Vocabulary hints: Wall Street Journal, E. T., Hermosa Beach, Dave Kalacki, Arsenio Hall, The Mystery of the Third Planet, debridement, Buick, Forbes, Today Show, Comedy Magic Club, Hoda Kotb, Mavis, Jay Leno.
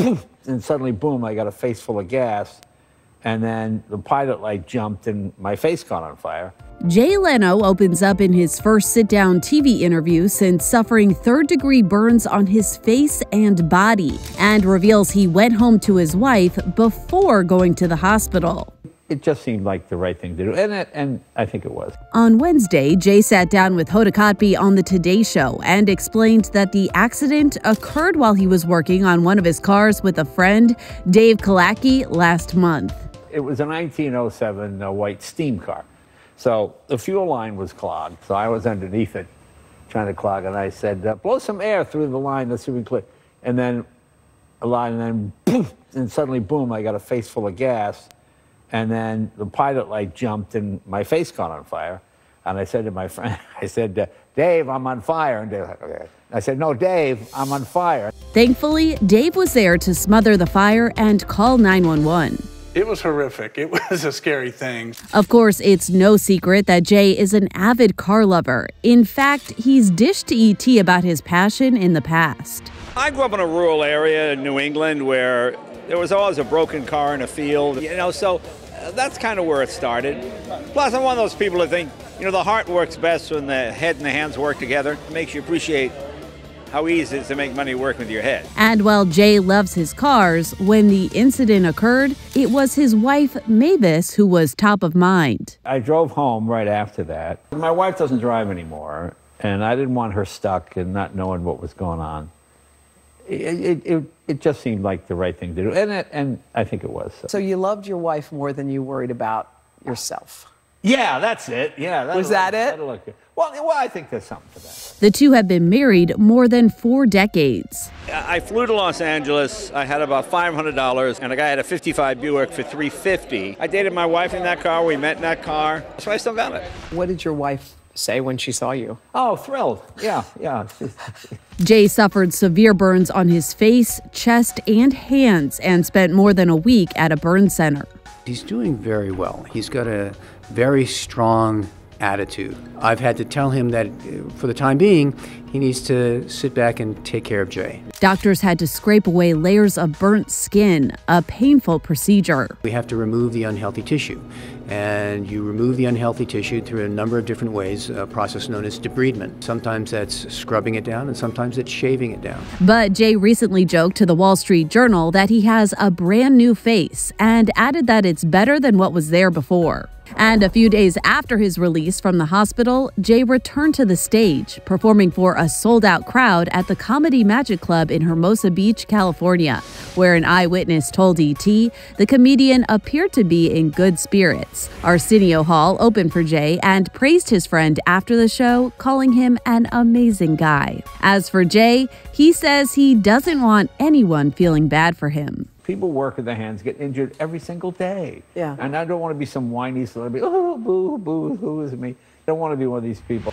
poof, and suddenly, boom, I got a face full of gas. And then the pilot light jumped and my face caught on fire. Jay Leno opens up in his first sit-down TV interview since suffering third-degree burns on his face and body, and reveals he went home to his wife before going to the hospital. It just seemed like the right thing to do, and I think it was. On Wednesday, Jay sat down with Hoda Kotb on the Today Show and explained that the accident occurred while he was working on one of his cars with a friend, Dave Kalacki, last month. It was a 1907 white steam car. So the fuel line was clogged, so I was underneath it trying to clog, and I said, blow some air through the line, that's super clear. And then a line, and then poof, and suddenly, boom, I got a face full of gas. And then the pilot light jumped and my face caught on fire. And I said to my friend, I said, Dave, I'm on fire. And Dave's like, okay. I said, no, Dave, I'm on fire. Thankfully, Dave was there to smother the fire and call 911. It was horrific. It was a scary thing. Of course, it's no secret that Jay is an avid car lover. In fact, he's dished to E. T. about his passion in the past. I grew up in a rural area in New England where there was always a broken car in a field, you know, so that's kind of where it started. Plus, I'm one of those people that think, you know, the heart works best when the head and the hands work together. It makes you appreciate how easy it is to make money work with your head. And while Jay loves his cars, when the incident occurred, it was his wife, Mavis, who was top of mind. I drove home right after that. My wife doesn't drive anymore, and I didn't want her stuck and not knowing what was going on. It just seemed like the right thing to do, and I think it was. So you loved your wife more than you worried about yourself? Yeah, that's it. Yeah. Was that it? That'll look good. Well, I think there's something to that. The two have been married more than 4 decades. I flew to Los Angeles. I had about $500, and a guy had a '55 Buick for $350. I dated my wife in that car. We met in that car. So I still got it. What did your wife say when she saw you? Oh, thrilled. Yeah. Jay suffered severe burns on his face, chest, and hands, and spent more than a week at a burn center. He's doing very well. He's got a very strong attitude. I've had to tell him that for the time being, he needs to sit back and take care of Jay. Doctors had to scrape away layers of burnt skin, a painful procedure. We have to remove the unhealthy tissue, and you remove the unhealthy tissue through a number of different ways, a process known as debridement. Sometimes that's scrubbing it down, and sometimes it's shaving it down. But Jay recently joked to the Wall Street Journal that he has a brand new face and added that it's better than what was there before. And a few days after his release from the hospital, Jay returned to the stage, performing for a sold-out crowd at the Comedy Magic Club in Hermosa Beach, California, where an eyewitness told E. T. the comedian appeared to be in good spirits. Arsenio Hall opened for Jay and praised his friend after the show, calling him an amazing guy. As for Jay, he says he doesn't want anyone feeling bad for him. People work with their hands, get injured every single day. Yeah. And I don't want to be some whiny celebrity, oh, boo, boo, who is me? I don't want to be one of these people.